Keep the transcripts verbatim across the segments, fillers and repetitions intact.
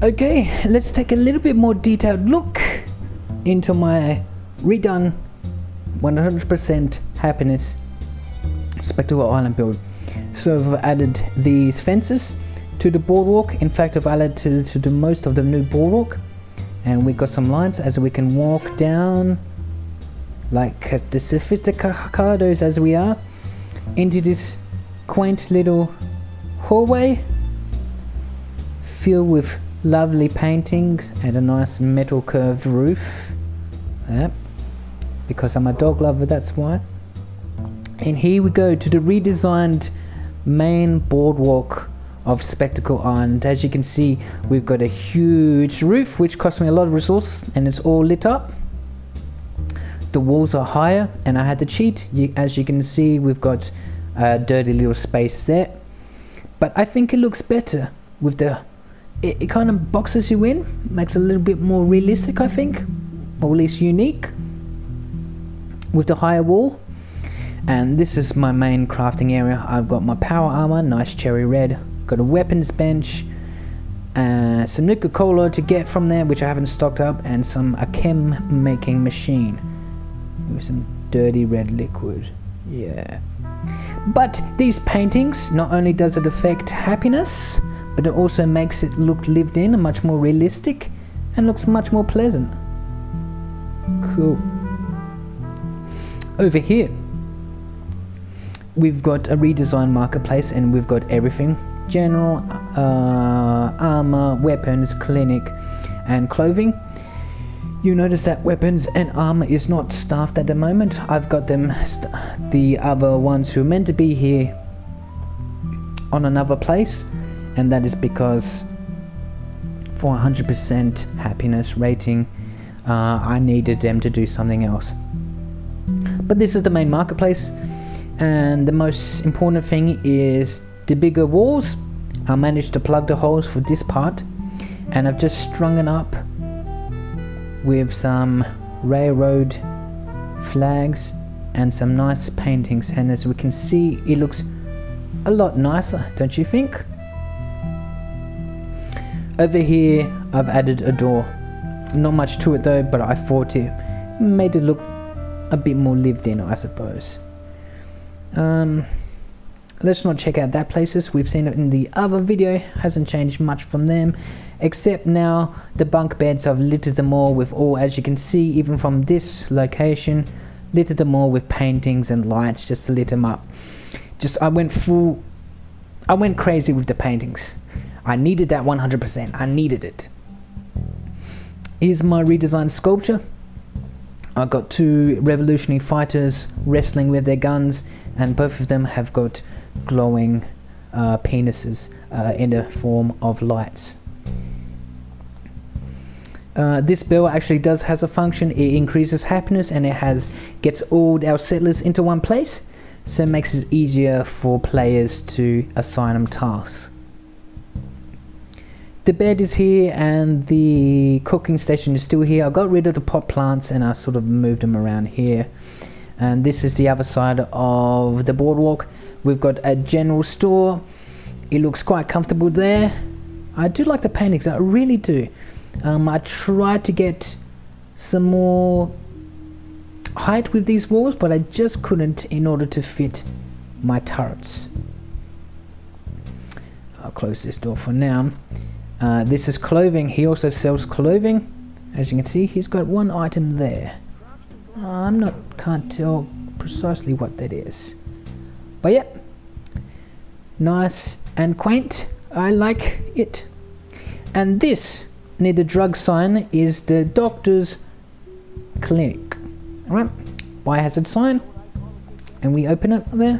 Okay, let's take a little bit more detailed look into my redone one hundred percent happiness Spectacle Island build. So I've added these fences to the boardwalk. In fact, I've added to, to the most of the new boardwalk, and we got some lines as we can walk down like the sophisticados as we are into this quaint little hallway filled with lovely paintings and a nice metal curved roof. Yep. Because I'm a dog lover, that's why. And here we go to the redesigned main boardwalk of Spectacle Island. As you can see, we've got a huge roof which cost me a lot of resources, and it's all lit up. The walls are higher, and I had to cheat. You, as you can see, we've got a dirty little space there, but I think it looks better with the it, it kind of boxes you in, makes it a little bit more realistic, I think, or at least unique, with the higher wall. And this is my main crafting area. I've got my power armor, nice cherry red, got a weapons bench, uh, some Nuka-Cola to get from there, which I haven't stocked up, and some a chem making machine with some dirty red liquid. Yeah, but these paintings, not only does it affect happiness, but it also makes it look lived in and much more realistic, and looks much more pleasant. Cool. Over here we've got a redesigned marketplace, and we've got everything: general, uh, armor, weapons, clinic, and clothing. You notice that weapons and armor is not staffed at the moment. I've got them, the other ones who are meant to be here, on another place, and that is because for one hundred percent happiness rating, uh, I needed them to do something else. But this is the main marketplace, and the most important thing is the bigger walls. I managed to plug the holes for this part, and I've just strung it up with some railroad flags and some nice paintings, and as we can see, it looks a lot nicer, don't you think? Over here I've added a door, not much to it though, but I thought it made it look a bit more lived in, I suppose. Um, let's not check out that places, we've seen it in the other video, hasn't changed much from them, except now the bunk beds. I've littered them all with all, as you can see, even from this location, littered them all with paintings and lights just to lit them up. Just I went full, I went crazy with the paintings. I needed that one hundred percent, I needed it. Here's my redesigned sculpture. I've got two revolutionary fighters wrestling with their guns, and both of them have got glowing uh, penises uh, in the form of lights. Uh, this bell actually does has a function. It increases happiness, and it has gets all our settlers into one place, so it makes it easier for players to assign them tasks. The bed is here, and the cooking station is still here. I got rid of the pot plants, and I sort of moved them around here. And this is the other side of the boardwalk. We've got a general store. It looks quite comfortable there. I do like the paintings, I really do. Um, I tried to get some more height with these walls, but I just couldn't in order to fit my turrets. I'll close this door for now. Uh, this is clothing. He also sells clothing. As you can see, he's got one item there. I'm not, can't tell precisely what that is. But yeah, nice and quaint. I like it. And this, near the drug sign, is the doctor's clinic. Alright, biohazard sign, and we open up there.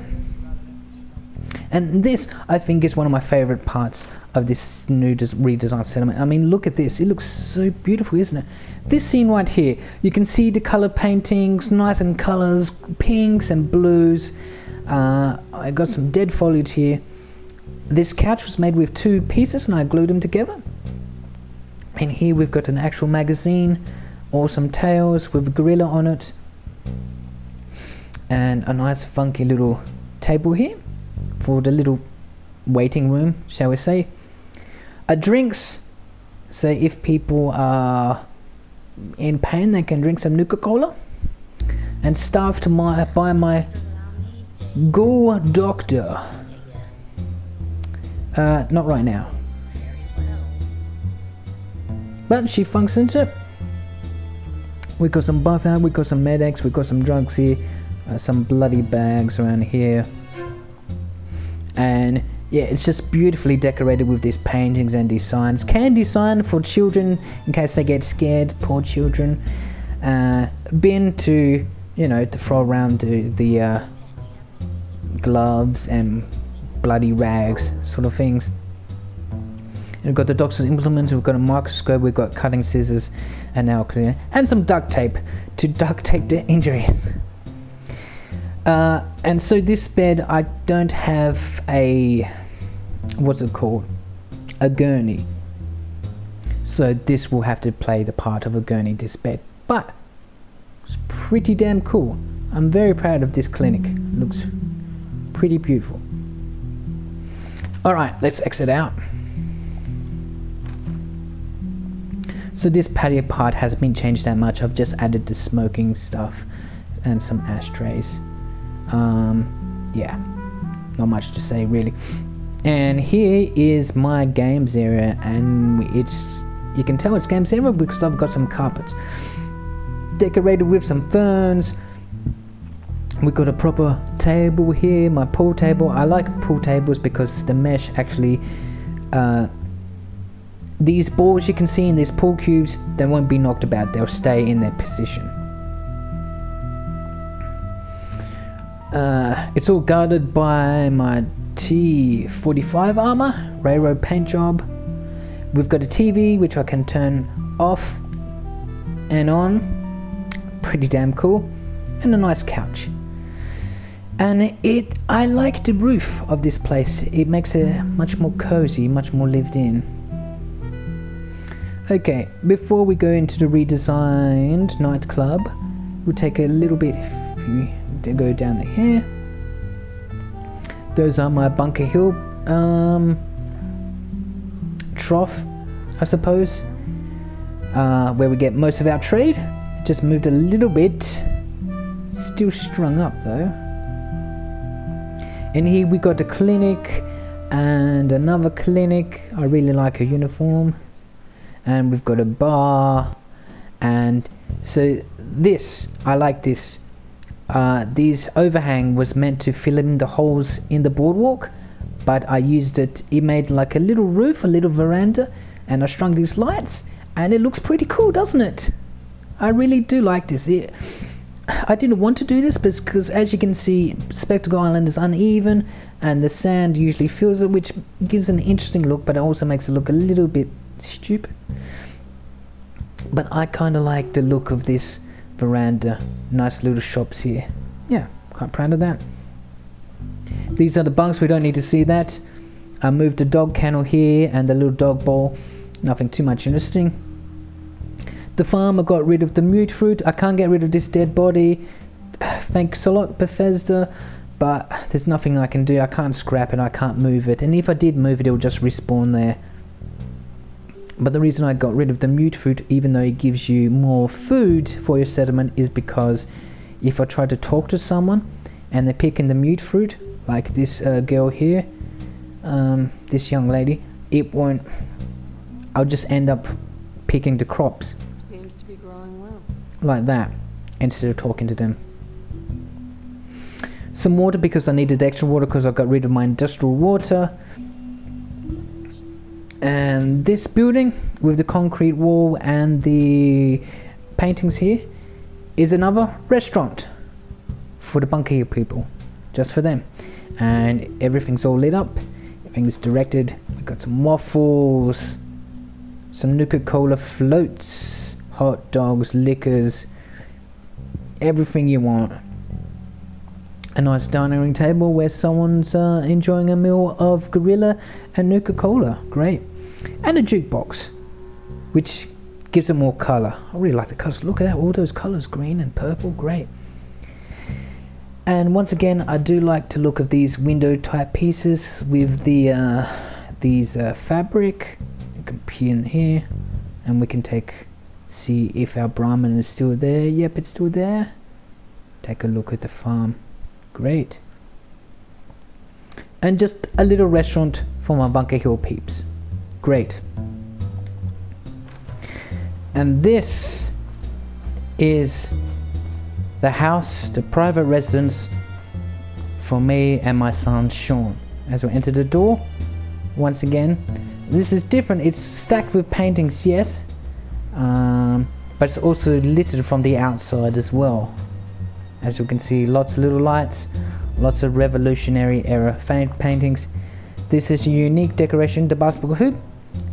And this, I think, is one of my favorite parts of this new redesigned settlement. I mean, look at this, it looks so beautiful, isn't it? This scene right here, you can see the color paintings, nice and colors, pinks and blues. Uh, I got some dead foliage here. This couch was made with two pieces, and I glued them together. And here we've got an actual magazine, awesome tails with a gorilla on it, and a nice funky little table here for the little waiting room, shall we say. A drinks So if people are in pain, they can drink some Nuka-Cola. And staffed my, by my ghoul doctor. Uh, not right now. But she functions it. We got some buffer, we got some medics, we got some drugs here, uh, some bloody bags around here. And yeah, it's just beautifully decorated with these paintings and designs. Candy sign for children in case they get scared, poor children. Uh, bin to, you know, to throw around to the uh, gloves and bloody rags sort of things. We've got the doctor's implements, we've got a microscope, we've got cutting scissors and nail cleaner, and some duct tape to duct tape the injuries. Uh, and so this bed, I don't have a, what's it called, a gurney. So this will have to play the part of a gurney, this bed. But it's pretty damn cool. I'm very proud of this clinic. It looks pretty beautiful. Alright, let's exit out. So this patio part hasn't been changed that much. I've just added the smoking stuff and some ashtrays. Um, yeah, not much to say really. And here is my games area, and it's, you can tell it's games area because I've got some carpets decorated with some ferns. We've got a proper table here, my pool table. I like pool tables because the mesh actually, uh, these balls you can see in these pool cubes, they won't be knocked about, they'll stay in their position. Uh, it's all guarded by my T forty-five armor, railroad paint job. We've got a T V which I can turn off and on, pretty damn cool, and a nice couch. And it, I like the roof of this place, it makes it much more cozy, much more lived in. Okay, before we go into the redesigned nightclub, we'll take a little bit to go down here. Those are my Bunker Hill um, trough, I suppose, uh, where we get most of our trade. Just moved a little bit, still strung up though. And here we got a clinic and another clinic. I really like her uniform. And we've got a bar, and so this, I like this, uh, this overhang was meant to fill in the holes in the boardwalk, but I used it, it made like a little roof, a little veranda, and I strung these lights, and it looks pretty cool, doesn't it? I really do like this. It, I didn't want to do this because, as you can see, Spectacle Island is uneven, and the sand usually fills it, which gives an interesting look, but it also makes it look a little bit stupid. But I kind of like the look of this veranda. Nice little shops here. Yeah, quite proud of that. These are the bunks, we don't need to see that. I moved the dog kennel here and the little dog bowl. Nothing too much interesting. The farmer got rid of the mute fruit. I can't get rid of this dead body. Thanks a lot, Bethesda. But there's nothing I can do. I can't scrap it. I can't move it. And if I did move it, it would just respawn there. But the reason I got rid of the mute fruit, even though it gives you more food for your settlement, is because if I try to talk to someone and they're picking the mute fruit, like this uh, girl here, um, this young lady, it won't, I'll just end up picking the crops. Seems to be growing well. Like that, instead of talking to them. Some water, because I needed extra water because I got rid of my industrial water. And this building with the concrete wall and the paintings here is another restaurant for the Bunker Hill people, just for them. And everything's all lit up, everything's directed. We've got some waffles, some Nuka-Cola floats, hot dogs, liquors, everything you want. A nice dining table where someone's uh, enjoying a meal of Gorilla and Nuka-Cola. Great. And a jukebox, which gives it more colour. I really like the colours. Look at that, all those colours, green and purple. Great. And once again, I do like the look of these window-type pieces with the uh, these uh, fabric. You can pin in here. and we can take, see if our Brahmin is still there. Yep, it's still there. Take a look at the farm. Great. And just a little restaurant for my Bunker Hill peeps. Great. And this is the house, the private residence for me and my son Sean. As we enter the door, once again, this is different. It's stacked with paintings, yes, um, but it's also littered from the outside as well. As you can see, lots of little lights, lots of Revolutionary era paintings. This is a unique decoration, the basketball hoop.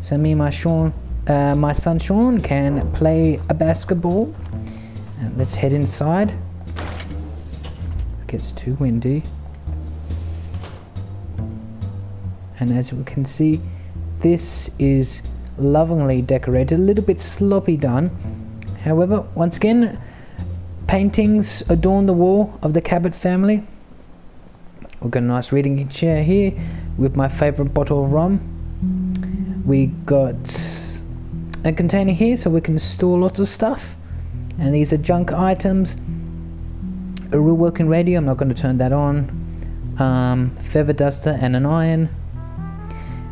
So me and my Sean, uh, my son Sean can play a basketball. And let's head inside. It gets too windy. And as we can see, this is lovingly decorated, a little bit sloppy done. However, once again, paintings adorn the wall of the Cabot family. We've got a nice reading chair here with my favorite bottle of rum. We got a container here so we can store lots of stuff. And these are junk items. A real working radio, I'm not going to turn that on. Um, feather duster and an iron.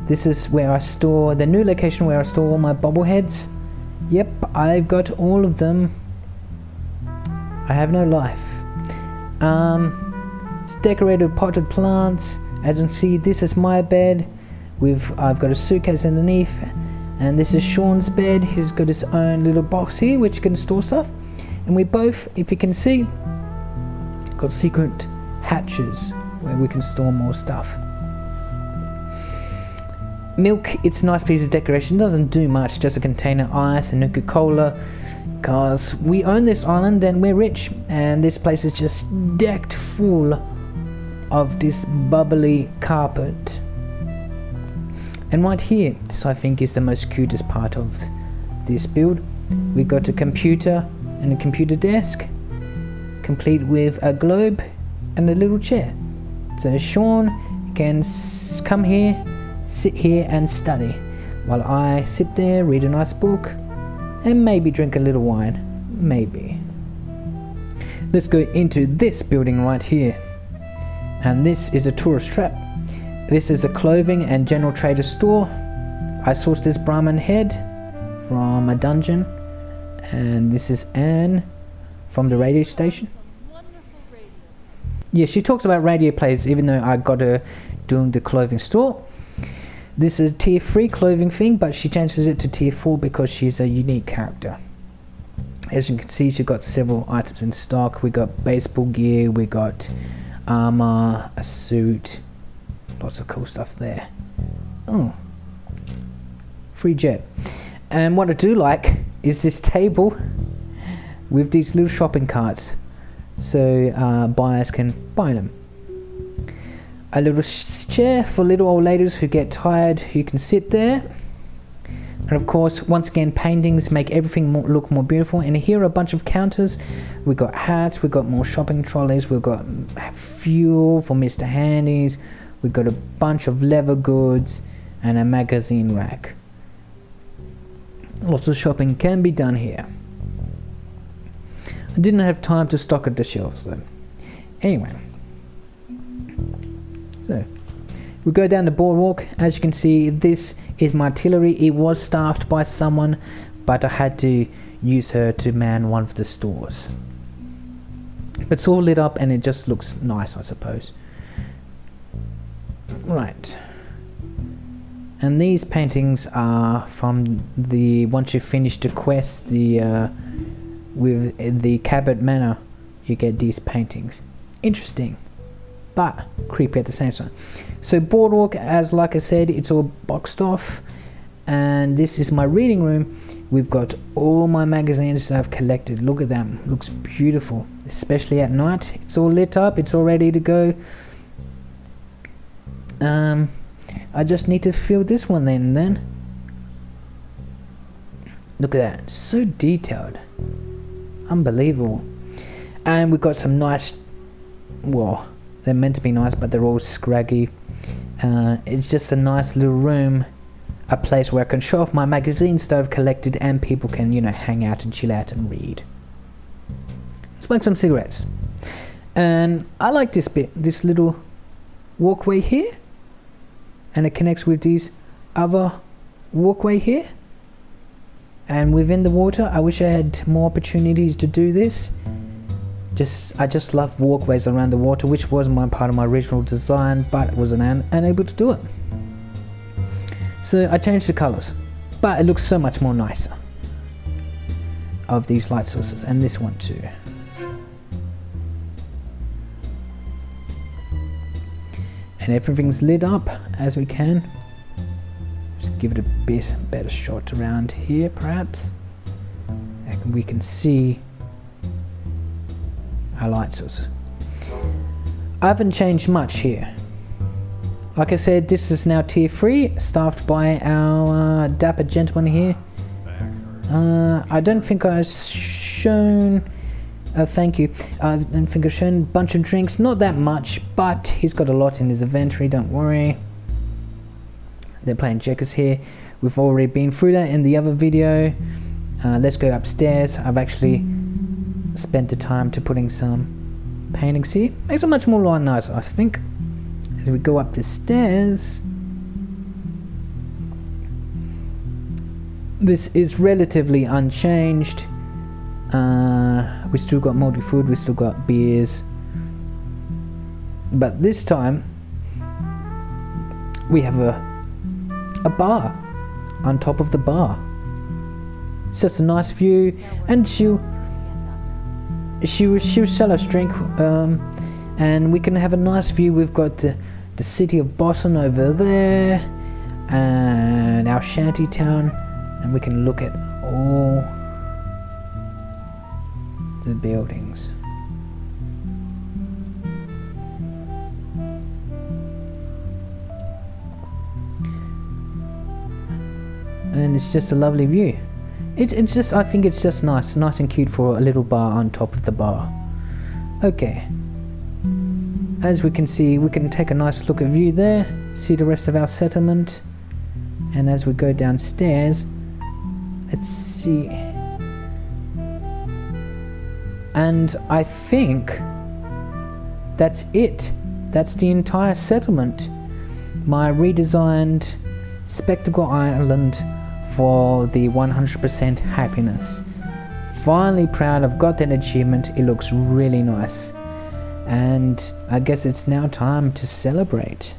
This is where I store, the new location where I store all my bobbleheads. Yep, I've got all of them. I have no life. Um, it's decorated with potted plants. As you can see, this is my bed. We've, I've got a suitcase underneath. And this is Sean's bed. He's got his own little box here which can store stuff. And we both, if you can see, got secret hatches where we can store more stuff. Milk, it's a nice piece of decoration. Doesn't do much, just a container of ice and Nuka-Cola. Because we own this island and we're rich. And this place is just decked full of this bubbly carpet. And right here, this I think is the most cutest part of this build. We've got a computer and a computer desk, complete with a globe and a little chair. So Sean can s come here, sit here and study, while I sit there, read a nice book, and maybe drink a little wine, maybe. Let's go into this building right here. And this is a tourist trap. This is a clothing and general trader store. I sourced this Brahmin head from a dungeon. And this is Anne from the radio station. Yeah, she talks about radio plays even though I got her doing the clothing store. This is a tier three clothing thing, but she changes it to tier four because she's a unique character. As you can see, she's got several items in stock. We got baseball gear, we got armor, a suit. Lots of cool stuff there. Oh, free jet. And what I do like is this table with these little shopping carts, so uh, buyers can buy them. A little chair for little old ladies who get tired, who can sit there. And of course, once again, paintings make everything more, look more beautiful. And here are a bunch of counters. We've got hats, we've got more shopping trolleys, we've got fuel for Mister Handy's. We've got a bunch of leather goods and a magazine rack. Lots of shopping can be done here. I didn't have time to stock at the shelves though. Anyway. So, we go down the boardwalk. As you can see, this is my artillery. It was staffed by someone, but I had to use her to man one of the stores. It's all lit up and it just looks nice, I suppose. Right, and these paintings are from the, once you finish the quest, the uh, with the Cabot Manor, you get these paintings. Interesting, but creepy at the same time. So boardwalk, as like I said, it's all boxed off, and this is my reading room. We've got all my magazines that I've collected. Look at them, looks beautiful, especially at night. It's all lit up, it's all ready to go. Um, I just need to fill this one then and then. Look at that, so detailed. Unbelievable. And we've got some nice, well, they're meant to be nice, but they're all scraggy. Uh, it's just a nice little room, a place where I can show off my magazines that I've collected and people can, you know, hang out and chill out and read. Smoke some cigarettes. And I like this bit, this little walkway here. And it connects with these other walkway here. And within the water, I wish I had more opportunities to do this. Just, I just love walkways around the water, which wasn't my part of my original design, but I wasn't un unable to do it. So I changed the colours, but it looks so much more nicer of these light sources, and this one too. And everything's lit up as we can. Just give it a bit better shot around here perhaps. And we can see our light source. I haven't changed much here. Like I said, this is now tier three, staffed by our uh, dapper gentleman here. Uh, I don't think I've shown... Uh, thank you. I don't think I've shown a bunch of drinks. Not that much, but he's got a lot in his inventory, don't worry. They're playing checkers here. We've already been through that in the other video. Uh, let's go upstairs. I've actually spent the time to putting some paintings here. Makes it much more nicer, I think. As we go up the stairs, this is relatively unchanged. Uh, we still got moldy food, we still got beers, but this time we have a a bar on top of the bar. It's just a nice view, and she'll she'll, she'll sell us drink. Um, and we can have a nice view. We've got the, the city of Boston over there and our shanty town, and we can look at all the buildings. And it's just a lovely view. It's, it's just, I think it's just nice, nice and cute for a little bar on top of the bar. Okay. As we can see, we can take a nice look at view there, see the rest of our settlement. And as we go downstairs, let's see. And I think that's it. That's the entire settlement. My redesigned Spectacle Island for the one hundred percent happiness. Finally proud I've got that achievement. It looks really nice. And I guess it's now time to celebrate.